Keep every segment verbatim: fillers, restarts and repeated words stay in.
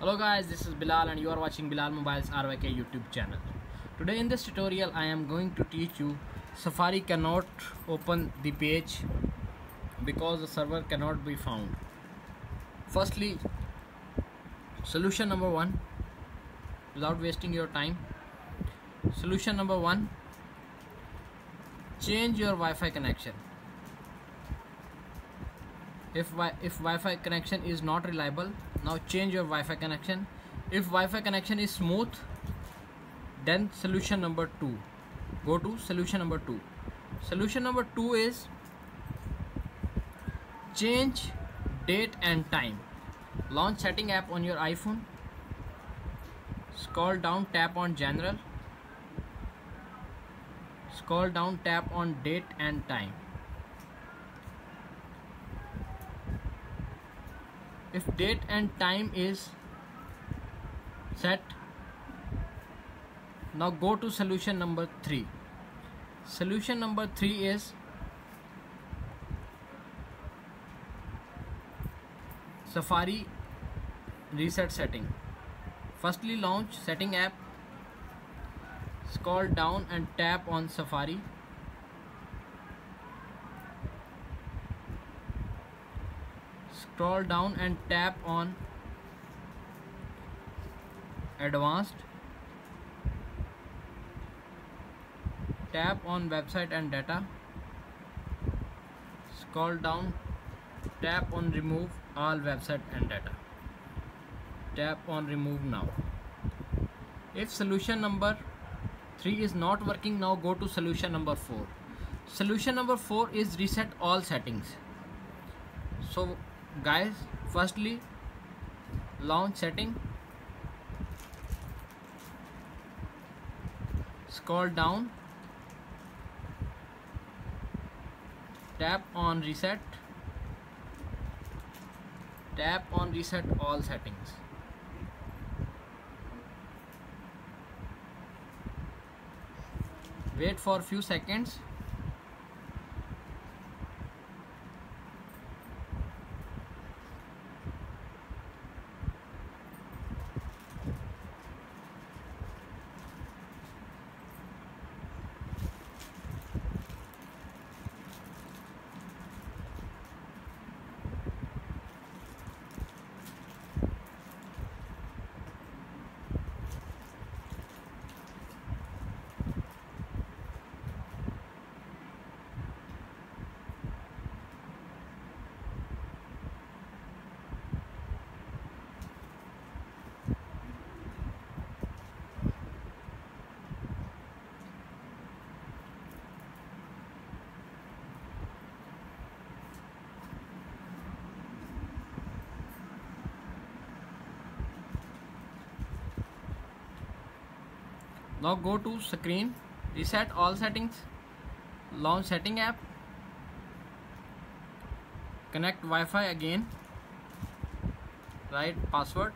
Hello guys, this is Bilal and you are watching BiLaL MoBiLeS R Y K YouTube channel. Today in this tutorial I am going to teach you Safari cannot open the page because the server cannot be found. Firstly, solution number one, without wasting your time. Solution number one, change your Wi-Fi connection. If, if Wi-Fi connection is not reliable, now change your Wi-Fi connection. If Wi-Fi connection is smooth, then solution number two. Go to solution number two. Solution number two is change date and time. Launch setting app on your iPhone. Scroll down, tap on general. Scroll down, tap on date and time. If date and time is set, now go to solution number three. Solution number three is Safari reset setting. Firstly, launch setting app, scroll down and tap on Safari. Scroll down and tap on advanced. Tap on website and data. Scroll down, tap on remove all website and data. Tap on remove now. If solution number three is not working, now go to solution number four. Solution number four is reset all settings. So guys, firstly launch setting, scroll down, tap on reset, tap on reset all settings. Wait for few seconds. Now go to screen, reset all settings, launch setting app, connect Wi-Fi again, write password,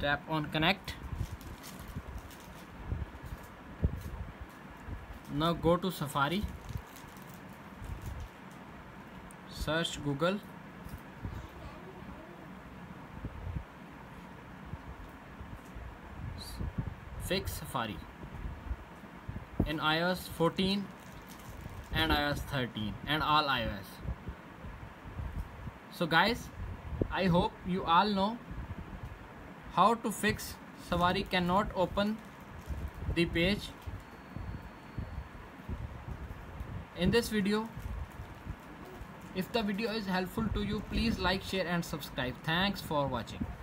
tap on connect. Now go to Safari. Search Google. Fix Safari in i O S fourteen and i O S thirteen and all iOS. So guys, I hope you all know how to fix Safari cannot open the page. In this video, if the video is helpful to you, please like, share and subscribe. Thanks for watching.